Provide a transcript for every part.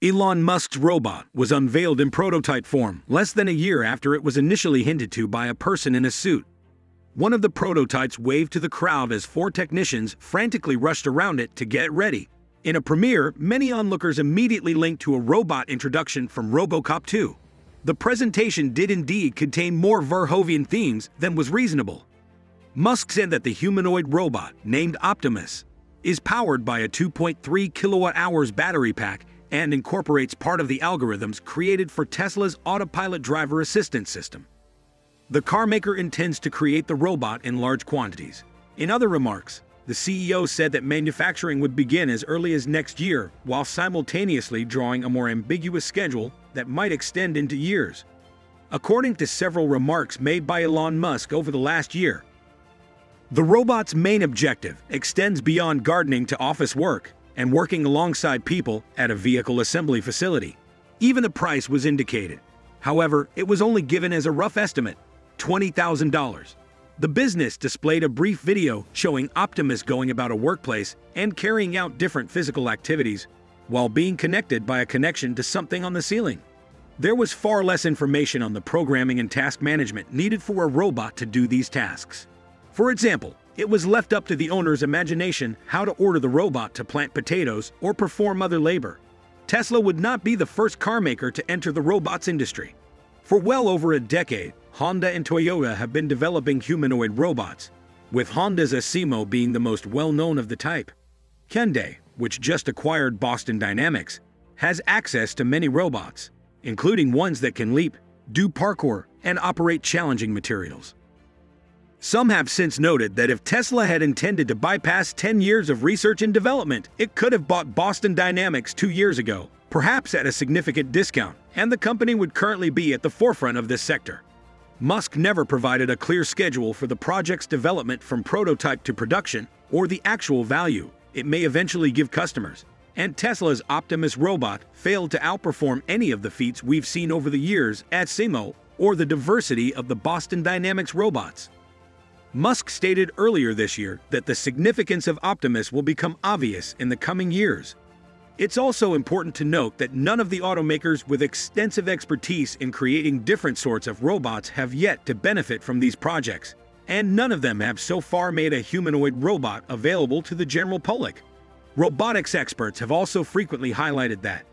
Elon Musk's robot was unveiled in prototype form less than a year after it was initially hinted to by a person in a suit. One of the prototypes waved to the crowd as four technicians frantically rushed around it to get ready. In a premiere, many onlookers immediately linked to a robot introduction from RoboCop 2. The presentation did indeed contain more Verhoeven themes than was reasonable. Musk said that the humanoid robot, named Optimus, is powered by a 2.3 kilowatt-hours battery pack and incorporates part of the algorithms created for Tesla's autopilot driver assistance system. The carmaker intends to create the robot in large quantities. In other remarks, the CEO said that manufacturing would begin as early as next year, while simultaneously drawing a more ambiguous schedule that might extend into years. According to several remarks made by Elon Musk over the last year, the robot's main objective extends beyond gardening to office work and working alongside people at a vehicle assembly facility. Even a price was indicated. However, it was only given as a rough estimate, $20,000. The business displayed a brief video showing Optimus going about a workplace and carrying out different physical activities while being connected by a connection to something on the ceiling. There was far less information on the programming and task management needed for a robot to do these tasks. For example, it was left up to the owner's imagination how to order the robot to plant potatoes or perform other labor. Tesla would not be the first carmaker to enter the robots industry. For well over a decade, Honda and Toyota have been developing humanoid robots, with Honda's Asimo being the most well-known of the type. Kende, which just acquired Boston Dynamics, has access to many robots, including ones that can leap, do parkour, and operate challenging materials. Some have since noted that if Tesla had intended to bypass 10 years of research and development, it could have bought Boston Dynamics 2 years ago, perhaps at a significant discount, and the company would currently be at the forefront of this sector. Musk never provided a clear schedule for the project's development from prototype to production or the actual value it may eventually give customers, and Tesla's Optimus robot failed to outperform any of the feats we've seen over the years at Asimo or the diversity of the Boston Dynamics robots. Musk stated earlier this year that the significance of Optimus will become obvious in the coming years. It's also important to note that none of the automakers with extensive expertise in creating different sorts of robots have yet to benefit from these projects, and none of them have so far made a humanoid robot available to the general public. Robotics experts have also frequently highlighted that,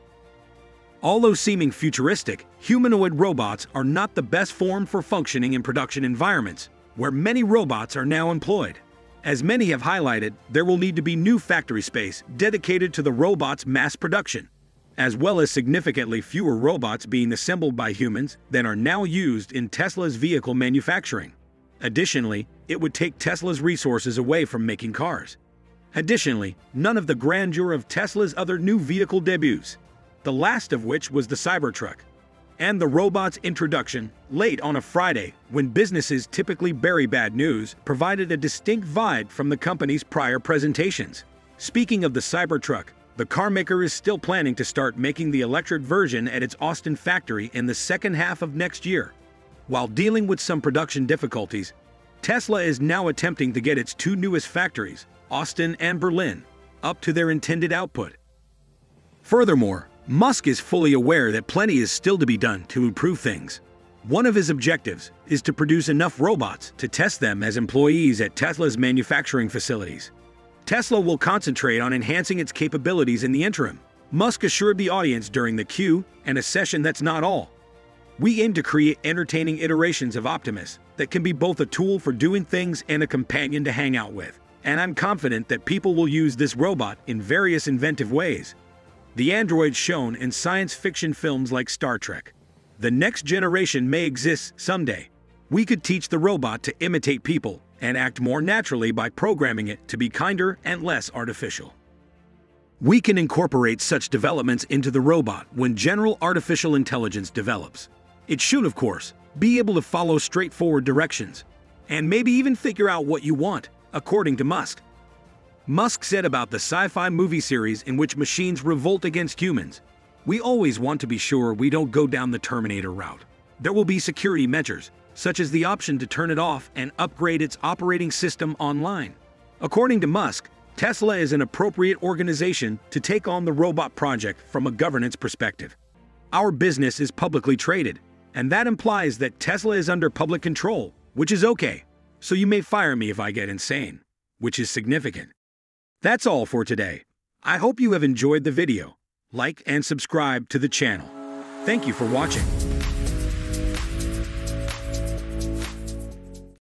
although seeming futuristic, humanoid robots are not the best form for functioning in production environments, where many robots are now employed. As many have highlighted, there will need to be new factory space dedicated to the robot's mass production, as well as significantly fewer robots being assembled by humans than are now used in Tesla's vehicle manufacturing. Additionally, it would take Tesla's resources away from making cars. Additionally, none of the grandeur of Tesla's other new vehicle debuts, the last of which was the Cybertruck, and the robot's introduction, late on a Friday, when businesses typically bury bad news, provided a distinct vibe from the company's prior presentations. Speaking of the Cybertruck, the carmaker is still planning to start making the electric version at its Austin factory in the second half of next year. While dealing with some production difficulties, Tesla is now attempting to get its two newest factories, Austin and Berlin, up to their intended output. Furthermore, Musk is fully aware that plenty is still to be done to improve things. One of his objectives is to produce enough robots to test them as employees at Tesla's manufacturing facilities. Tesla will concentrate on enhancing its capabilities in the interim, Musk assured the audience during the Q&A session. That's not all. We aim to create entertaining iterations of Optimus that can be both a tool for doing things and a companion to hang out with, and I'm confident that people will use this robot in various inventive ways. The androids shown in science fiction films like Star Trek. The next generation may exist someday. We could teach the robot to imitate people and act more naturally by programming it to be kinder and less artificial. We can incorporate such developments into the robot when general artificial intelligence develops. It should, of course, be able to follow straightforward directions and maybe even figure out what you want, according to Musk. Musk said about the sci-fi movie series in which machines revolt against humans, "We always want to be sure we don't go down the Terminator route. There will be security measures, such as the option to turn it off and upgrade its operating system online." According to Musk, Tesla is an appropriate organization to take on the robot project from a governance perspective. Our business is publicly traded, and that implies that Tesla is under public control, which is okay. So you may fire me if I get insane, which is significant. That's all for today. I hope you have enjoyed the video. Like and subscribe to the channel. Thank you for watching.